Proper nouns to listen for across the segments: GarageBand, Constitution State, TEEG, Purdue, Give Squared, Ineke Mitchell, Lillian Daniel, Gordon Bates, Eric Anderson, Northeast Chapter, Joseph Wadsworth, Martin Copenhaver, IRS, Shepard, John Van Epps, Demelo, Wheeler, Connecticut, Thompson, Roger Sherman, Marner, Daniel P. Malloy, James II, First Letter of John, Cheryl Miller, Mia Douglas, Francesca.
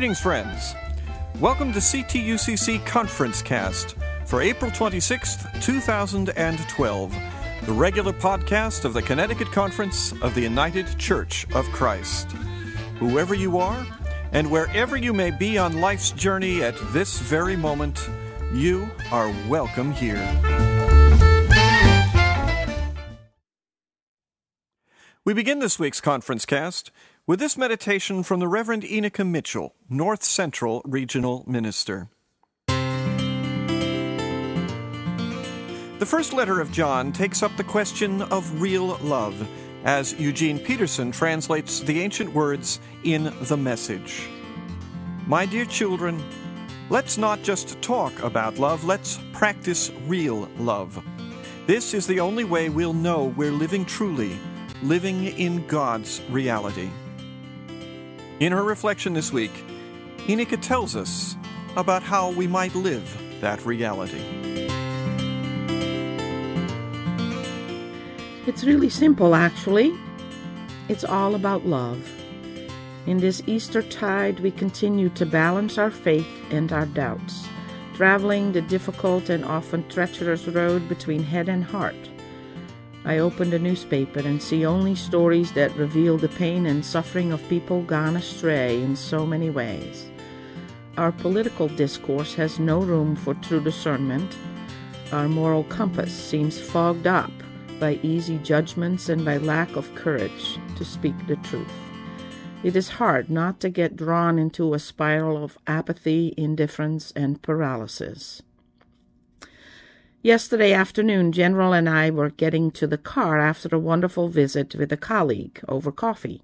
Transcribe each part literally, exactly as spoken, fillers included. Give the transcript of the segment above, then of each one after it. Greetings, friends. Welcome to C T U C C Conference Cast for April twenty-sixth, two thousand twelve, the regular podcast of the Connecticut Conference of the United Church of Christ. Whoever you are and wherever you may be on life's journey at this very moment, you are welcome here. We begin this week's Conference Cast with this meditation from the Reverend Ineke Mitchell, North Central Regional Minister. The first letter of John takes up the question of real love, as Eugene Peterson translates the ancient words in the Message. My dear children, let's not just talk about love, let's practice real love. This is the only way we'll know we're living truly, living in God's reality. In her reflection this week, Ineke tells us about how we might live that reality. It's really simple, actually. It's all about love. In this Eastertide, we continue to balance our faith and our doubts, traveling the difficult and often treacherous road between head and heart. I open the newspaper and see only stories that reveal the pain and suffering of people gone astray in so many ways. Our political discourse has no room for true discernment. Our moral compass seems fogged up by easy judgments and by lack of courage to speak the truth. It is hard not to get drawn into a spiral of apathy, indifference, and paralysis. Yesterday afternoon, General and I were getting to the car after a wonderful visit with a colleague over coffee.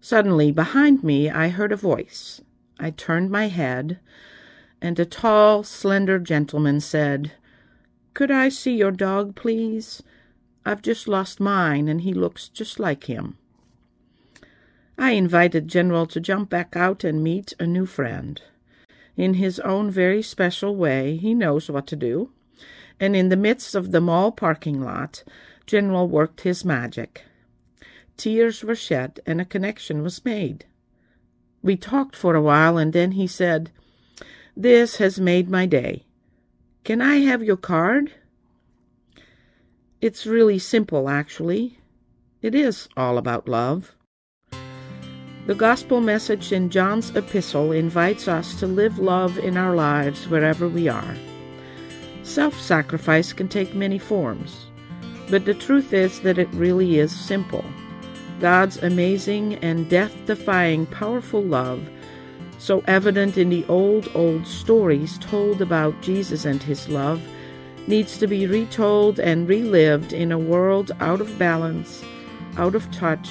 Suddenly, behind me, I heard a voice. I turned my head, and a tall, slender gentleman said, "Could I see your dog, please? I've just lost mine, and he looks just like him." I invited General to jump back out and meet a new friend. In his own very special way, he knows what to do. And in the midst of the mall parking lot, General worked his magic. Tears were shed, and a connection was made. We talked for a while, and then he said, "This has made my day. Can I have your card?" It's really simple, actually. It is all about love. The gospel message in John's epistle invites us to live love in our lives wherever we are. Self-sacrifice can take many forms, but the truth is that it really is simple. God's amazing and death-defying powerful love, so evident in the old, old stories told about Jesus and his love, needs to be retold and relived in a world out of balance, out of touch,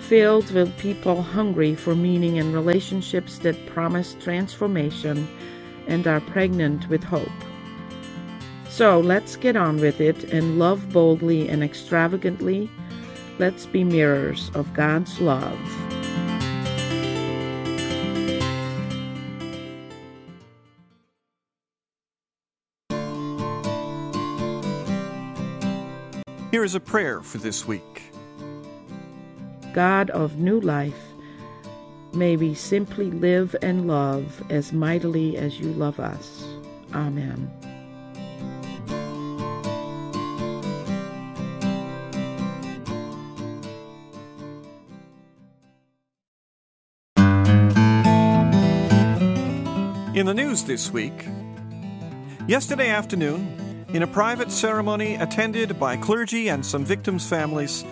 filled with people hungry for meaning and relationships that promise transformation and are pregnant with hope. So let's get on with it and love boldly and extravagantly. Let's be mirrors of God's love. Here is a prayer for this week. God of new life, may we simply live and love as mightily as you love us. Amen. In the news this week, yesterday afternoon, in a private ceremony attended by clergy and some victims' families,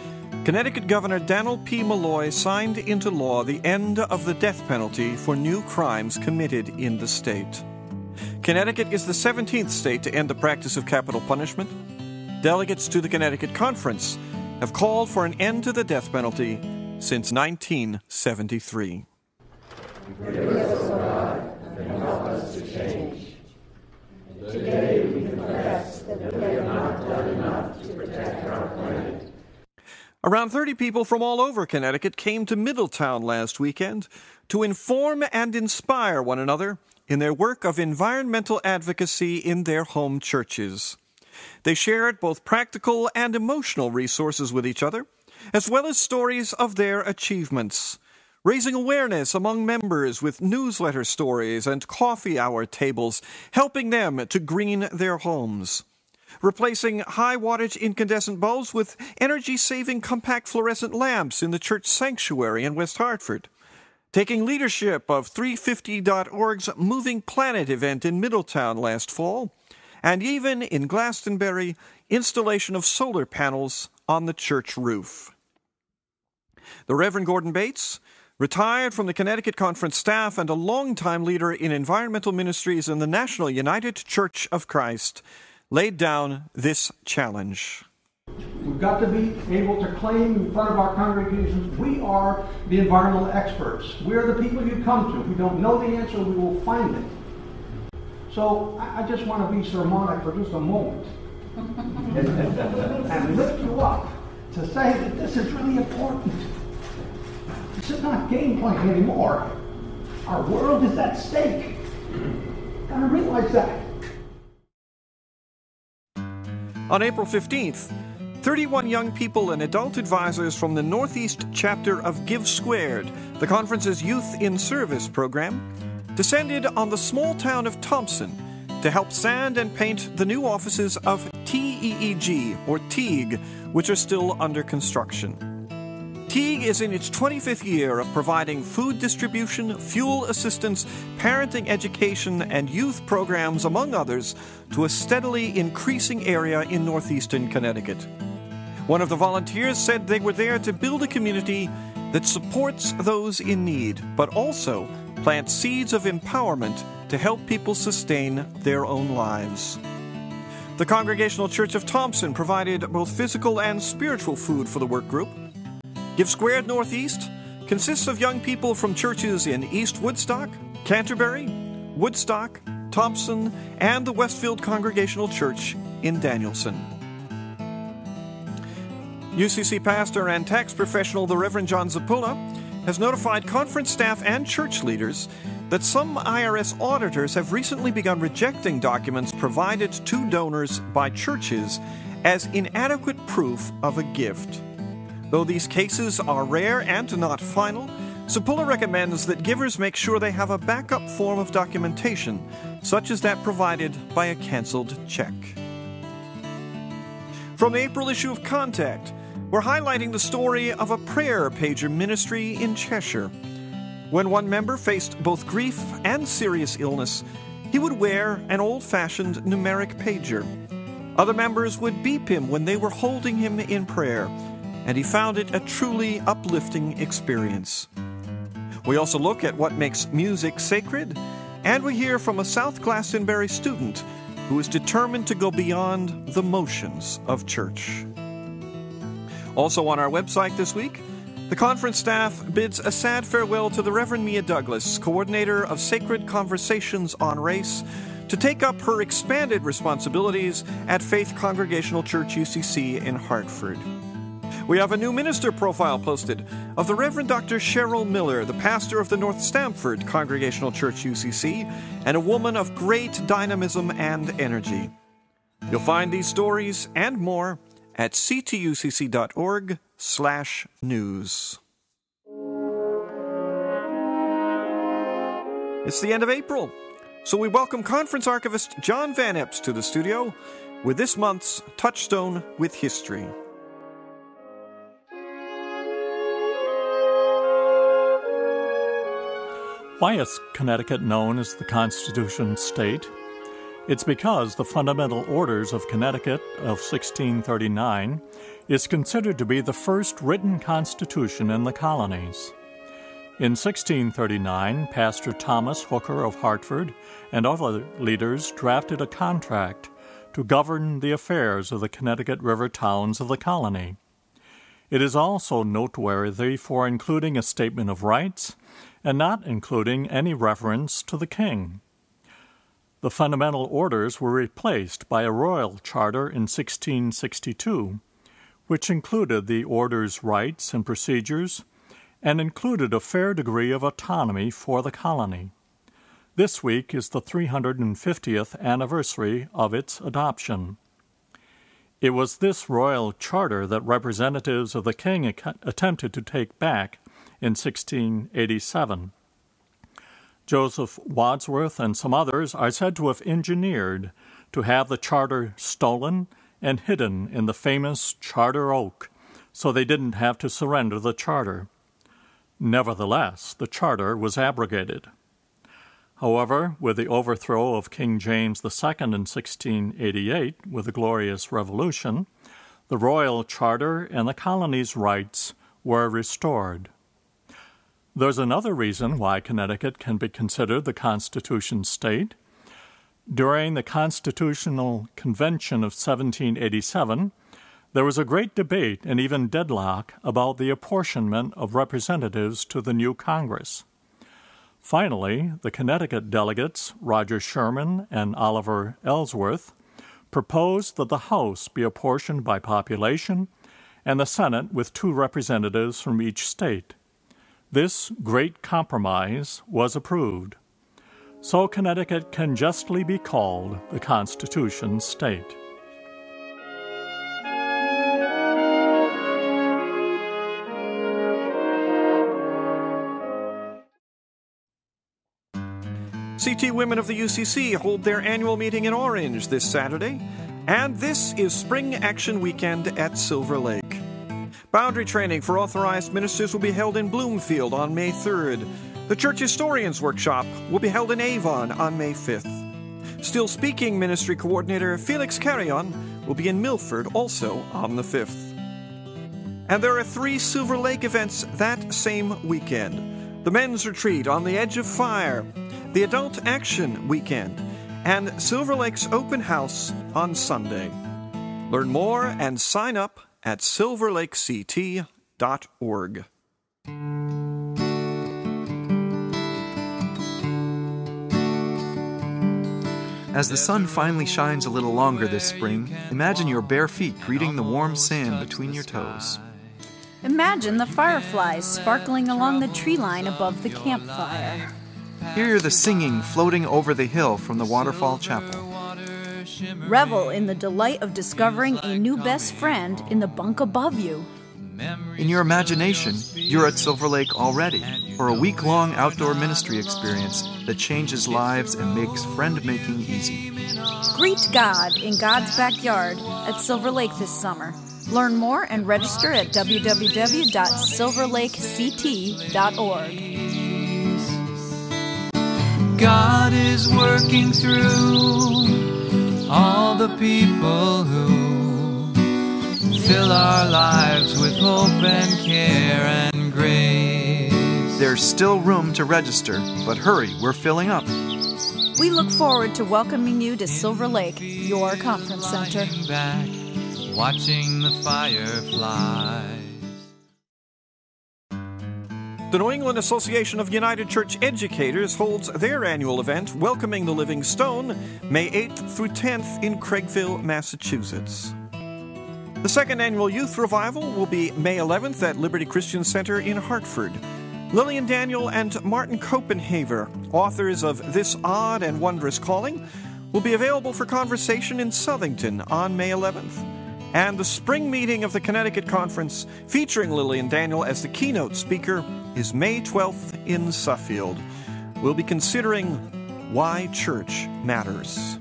Connecticut Governor Daniel P. Malloy signed into law the end of the death penalty for new crimes committed in the state. Connecticut is the seventeenth state to end the practice of capital punishment. Delegates to the Connecticut Conference have called for an end to the death penalty since nineteen seventy-three. And help us to change. Today we confess that we have not done enough to protect our planet. Around thirty people from all over Connecticut came to Middletown last weekend to inform and inspire one another in their work of environmental advocacy in their home churches. They shared both practical and emotional resources with each other, as well as stories of their achievements. raising awareness among members with newsletter stories and coffee hour tables, helping them to green their homes. Replacing high-wattage incandescent bulbs with energy-saving compact fluorescent lamps in the church sanctuary in West Hartford. Taking leadership of three fifty dot org's Moving Planet event in Middletown last fall, and even in Glastonbury, installation of solar panels on the church roof. The Reverend Gordon Bates, retired from the Connecticut Conference staff and a longtime leader in environmental ministries in the National United Church of Christ, laid down this challenge. We've got to be able to claim in front of our congregations, we are the environmental experts. We are the people you come to. If we don't know the answer, we will find it. So I just want to be sermonic for just a moment and lift you up to say that this is really important. This is not game playing anymore. Our world is at stake. Gotta realize that. On April fifteenth, thirty-one young people and adult advisors from the Northeast chapter of Give Squared, the conference's Youth in Service program, descended on the small town of Thompson to help sand and paint the new offices of T E E G, or T E E G, which are still under construction. T E E G is in its twenty-fifth year of providing food distribution, fuel assistance, parenting education, and youth programs, among others, to a steadily increasing area in northeastern Connecticut. One of the volunteers said they were there to build a community that supports those in need, but also plants seeds of empowerment to help people sustain their own lives. The Congregational Church of Thompson provided both physical and spiritual food for the work group. Give Squared Northeast consists of young people from churches in East Woodstock, Canterbury, Woodstock, Thompson, and the Westfield Congregational Church in Danielson. U C C pastor and tax professional, the Reverend John Zapulla, has notified conference staff and church leaders that some I R S auditors have recently begun rejecting documents provided to donors by churches as inadequate proof of a gift. Though these cases are rare and not final, Zapulla recommends that givers make sure they have a backup form of documentation, such as that provided by a canceled check. From the April issue of Contact, we're highlighting the story of a prayer pager ministry in Cheshire. When one member faced both grief and serious illness, he would wear an old-fashioned numeric pager. Other members would beep him when they were holding him in prayer, and he found it a truly uplifting experience. We also look at what makes music sacred, and we hear from a South Glastonbury student who is determined to go beyond the motions of church. Also on our website this week, the conference staff bids a sad farewell to the Reverend Mia Douglas, coordinator of Sacred Conversations on Race, to take up her expanded responsibilities at Faith Congregational Church U C C in Hartford. We have a new minister profile posted of the Reverend Doctor Cheryl Miller, the pastor of the North Stamford Congregational Church U C C, and a woman of great dynamism and energy. You'll find these stories and more at c t u c c dot org slash news. It's the end of April, so we welcome conference archivist John Van Epps to the studio with this month's Touchstone with History. Why is Connecticut known as the Constitution State? It's because the Fundamental Orders of Connecticut of sixteen thirty-nine is considered to be the first written constitution in the colonies. In sixteen thirty-nine, Pastor Thomas Hooker of Hartford and other leaders drafted a contract to govern the affairs of the Connecticut River towns of the colony. It is also noteworthy for including a statement of rights and not including any reference to the king. The fundamental orders were replaced by a royal charter in sixteen sixty-two, which included the order's rights and procedures and included a fair degree of autonomy for the colony. This week is the three hundred fiftieth anniversary of its adoption. It was this royal charter that representatives of the king attempted to take back in sixteen eighty-seven. Joseph Wadsworth and some others are said to have engineered to have the charter stolen and hidden in the famous Charter Oak, so they didn't have to surrender the charter. Nevertheless, the charter was abrogated. However, with the overthrow of King James the Second in sixteen eighty-eight, with the Glorious Revolution, the royal charter and the colony's rights were restored. There's another reason why Connecticut can be considered the Constitution state. During the Constitutional Convention of seventeen eighty-seven, there was a great debate and even deadlock about the apportionment of representatives to the new Congress. Finally, the Connecticut delegates, Roger Sherman and Oliver Ellsworth, proposed that the House be apportioned by population and the Senate with two representatives from each state. This great compromise was approved. So Connecticut can justly be called the Constitution state. C T Women of the U C C hold their annual meeting in Orange this Saturday, and this is Spring Action Weekend at Silver Lake. Boundary training for authorized ministers will be held in Bloomfield on May third. The Church Historians Workshop will be held in Avon on May fifth. Still Speaking Ministry Coordinator Felix Carrion will be in Milford also on the fifth. And there are three Silver Lake events that same weekend. The Men's Retreat on the Edge of Fire, the Adult Action Weekend, and Silver Lake's Open House on Sunday. Learn more and sign up at silver lake c t dot org. As the sun finally shines a little longer this spring, imagine your bare feet greeting the warm sand between your toes. Imagine the fireflies sparkling along the tree line above the campfire. Hear the singing floating over the hill from the waterfall chapel. Revel in the delight of discovering a new best friend in the bunk above you. In your imagination, you're at Silver Lake already for a week-long outdoor ministry experience that changes lives and makes friend-making easy. Greet God in God's backyard at Silver Lake this summer. Learn more and register at w w w dot silver lake c t dot org. God is working through all the people who fill our lives with hope and care and grace. There's still room to register, but hurry, we're filling up. We look forward to welcoming you to Silver Lake, your conference center. Back, watching the fireflies. The New England Association of United Church Educators holds their annual event, Welcoming the Living Stone, May eighth through tenth in Craigville, Massachusetts. The second annual Youth Revival will be May eleventh at Liberty Christian Center in Hartford. Lillian Daniel and Martin Copenhaver, authors of This Odd and Wondrous Calling, will be available for conversation in Southington on May eleventh. And the spring meeting of the Connecticut Conference, featuring Lillian Daniel as the keynote speaker, is May twelfth in Suffield. We'll be considering why church matters.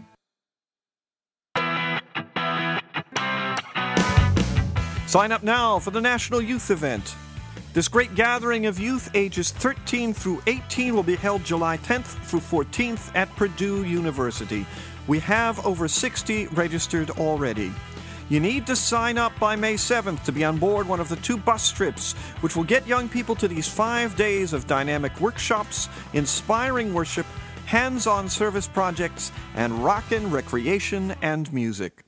Sign up now for the National Youth Event. This great gathering of youth ages thirteen through eighteen will be held July tenth through fourteenth at Purdue University. We have over sixty registered already. You need to sign up by May seventh to be on board one of the two bus trips, which will get young people to these five days of dynamic workshops, inspiring worship, hands-on service projects, and rockin' recreation and music.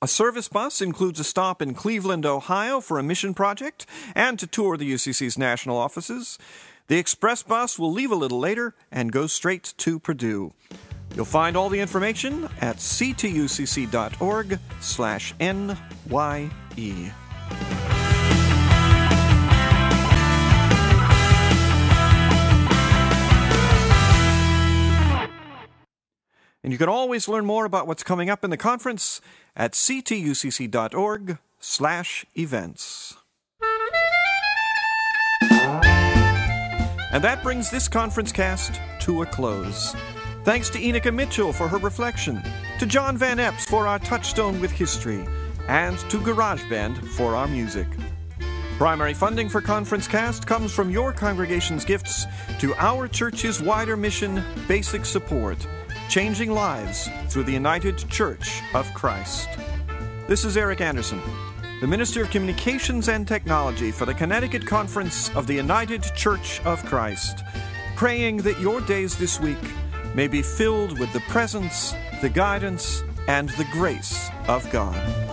A service bus includes a stop in Cleveland, Ohio for a mission project and to tour the U C C's national offices. The express bus will leave a little later and go straight to Purdue. You'll find all the information at c t u c c dot org slash n y e. And you can always learn more about what's coming up in the conference at c t u c c dot org slash events. And that brings this conference cast to a close. Thanks to Ineke Mitchell for her reflection, to John Van Epps for our touchstone with history, and to GarageBand for our music. Primary funding for Conference Cast comes from your congregation's gifts to our church's wider mission, Basic Support, changing lives through the United Church of Christ. This is Eric Anderson, the Minister of Communications and Technology for the Connecticut Conference of the United Church of Christ, praying that your days this week may be filled with the presence, the guidance, and the grace of God.